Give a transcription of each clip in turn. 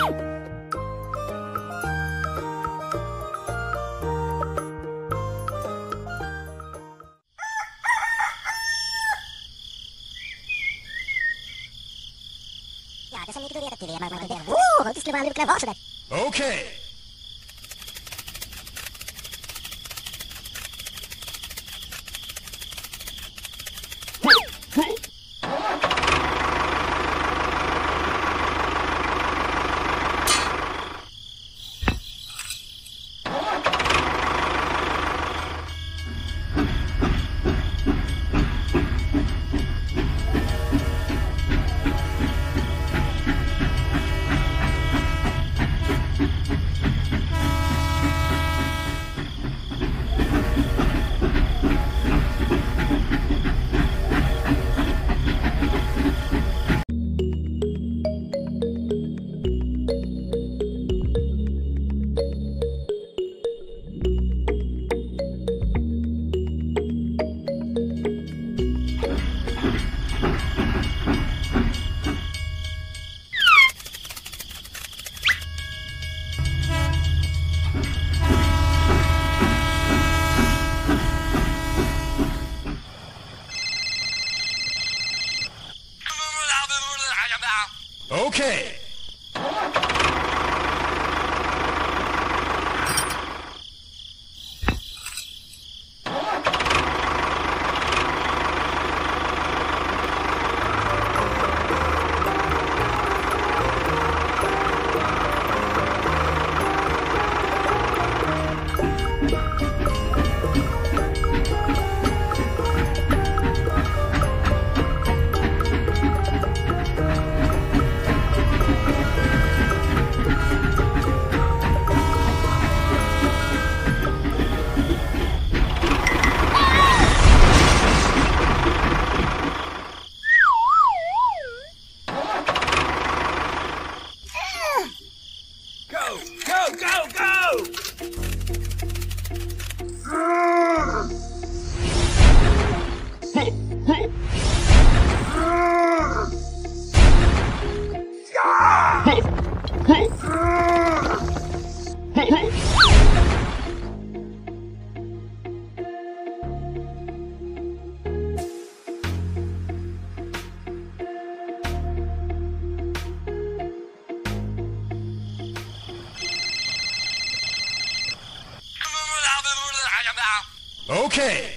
Okay. Okay. Okay.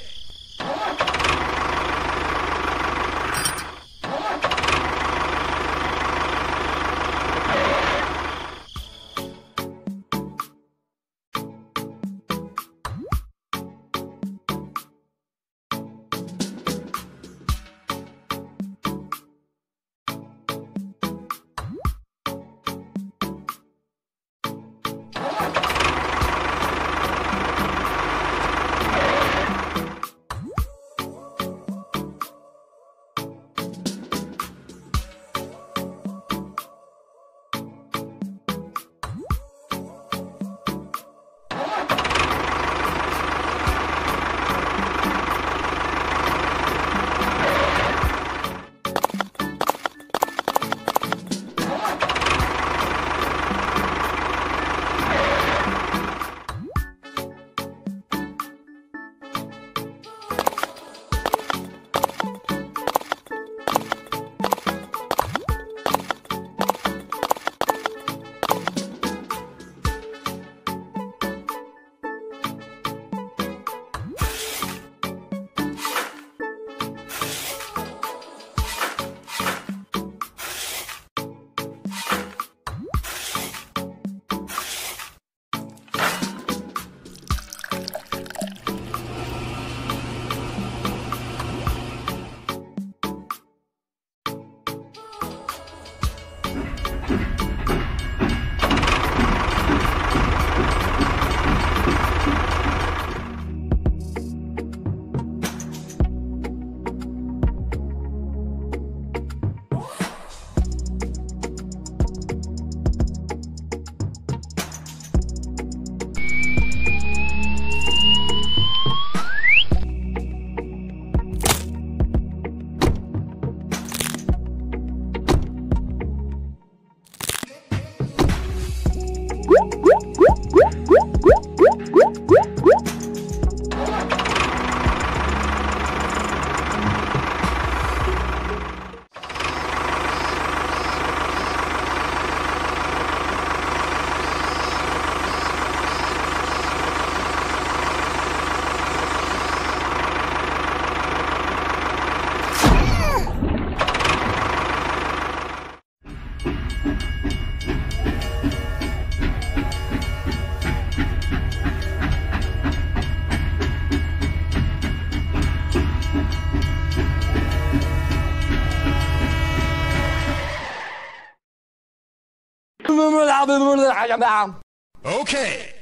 Okay.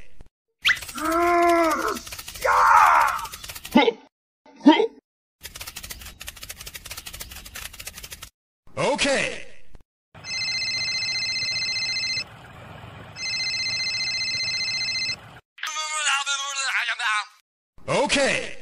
Okay. Okay.